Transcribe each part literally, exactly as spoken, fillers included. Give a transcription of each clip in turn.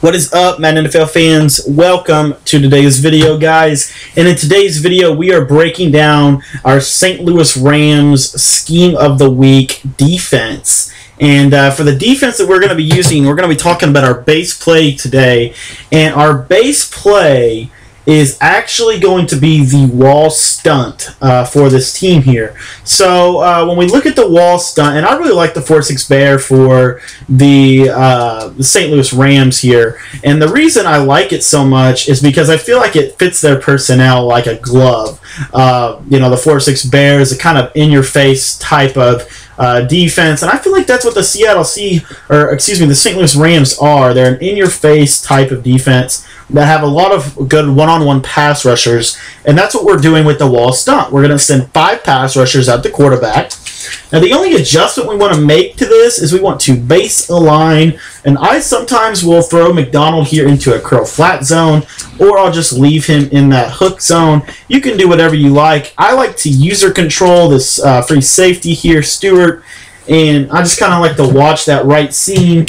What is up, Madden N F L fans? Welcome to today's video, guys. And in today's video, we are breaking down our Saint Louis Rams Scheme of the Week defense. And uh, for the defense that we're going to be using, we're going to be talking about our base play today. And our base play is actually going to be the wall stunt uh, for this team here. So uh, when we look at the wall stunt, and I really like the four six Bear for the uh, Saint Louis Rams here, and the reason I like it so much is because I feel like it fits their personnel like a glove. Uh, you know, the four six Bear is a kind of in-your-face type of Uh, defense, and I feel like that's what the Seattle Sea, or excuse me, the Saint Louis Rams are. They're an in-your-face type of defense that have a lot of good one-on-one pass rushers, and that's what we're doing with the wall stunt. We're going to send five pass rushers at the quarterback. Now, the only adjustment we want to make to this is we want to base align, and I sometimes will throw McDonald here into a curl flat zone, or I'll just leave him in that hook zone. You can do whatever you like. I like to user control this uh, free safety here, Stewart. And I just kind of like to watch that right seam,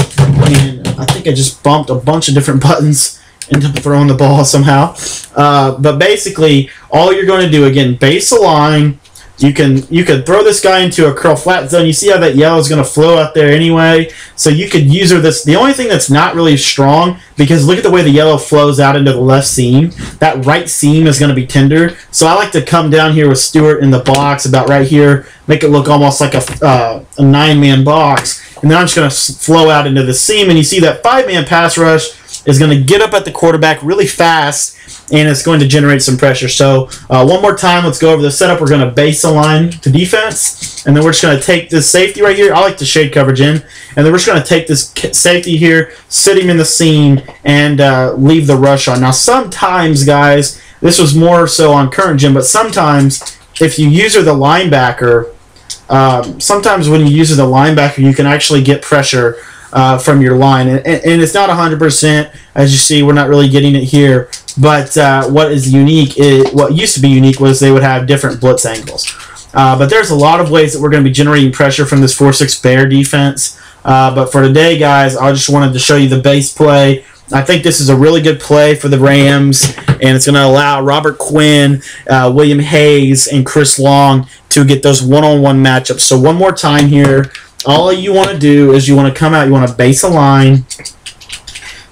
and I think I just bumped a bunch of different buttons into throwing the ball somehow. Uh, but basically, all you're going to do, again, base align. You can you can throw this guy into a curl flat zone. You see how that yellow is going to flow out there anyway. So you could user this. The only thing that's not really strong, because look at the way the yellow flows out into the left seam. That right seam is going to be tender. So I like to come down here with Stewart in the box about right here, make it look almost like a, uh, a nine-man box. And then I'm just going to flow out into the seam. And you see that five-man pass rush is going to get up at the quarterback really fast, and it's going to generate some pressure. So uh, one more time, let's go over the setup. We're going to base align to defense, and then we're just going to take this safety right here. I like to shade coverage in, and then we're just going to take this safety here, sit him in the seam, and uh, leave the rush on. Now sometimes, guys, this was more so on current gen, but sometimes if you user the linebacker, um, sometimes when you use the linebacker, you can actually get pressure Uh, from your line, and, and it's not one hundred percent. As you see, we're not really getting it here, but uh, what is unique, it, what used to be unique was they would have different blitz angles, uh, but there's a lot of ways that we're going to be generating pressure from this four six Bear defense, uh, but for today, guys, I just wanted to show you the base play. I think this is a really good play for the Rams, and it's going to allow Robert Quinn, uh, William Hayes, and Chris Long to get those one-on-one matchups. So one more time here, all you want to do is you want to come out, you want to base a line,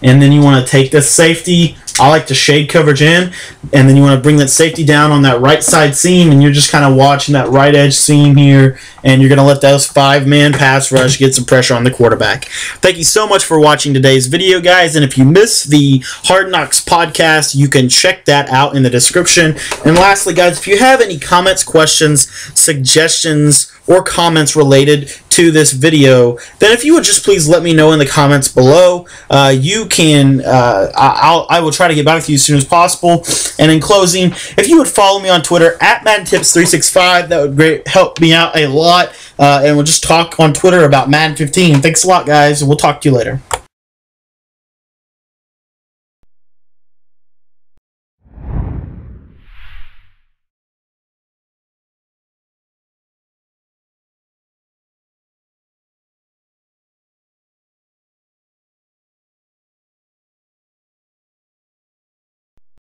and then you want to take this safety. I like to shade coverage in, and then you want to bring that safety down on that right side seam, and you're just kind of watching that right edge seam here, and you're going to let those five-man pass rush get some pressure on the quarterback. Thank you so much for watching today's video, guys, and if you missed the Hard Knocks podcast, you can check that out in the description. And lastly, guys, if you have any comments, questions, suggestions, or comments related to this video, then if you would just please let me know in the comments below. Uh, you can, uh, I'll, I will try to get back to you as soon as possible. And in closing, if you would follow me on Twitter at Madden Tips three sixty-five, that would great help me out a lot. Uh, and we'll just talk on Twitter about Madden fifteen. Thanks a lot, guys, and we'll talk to you later.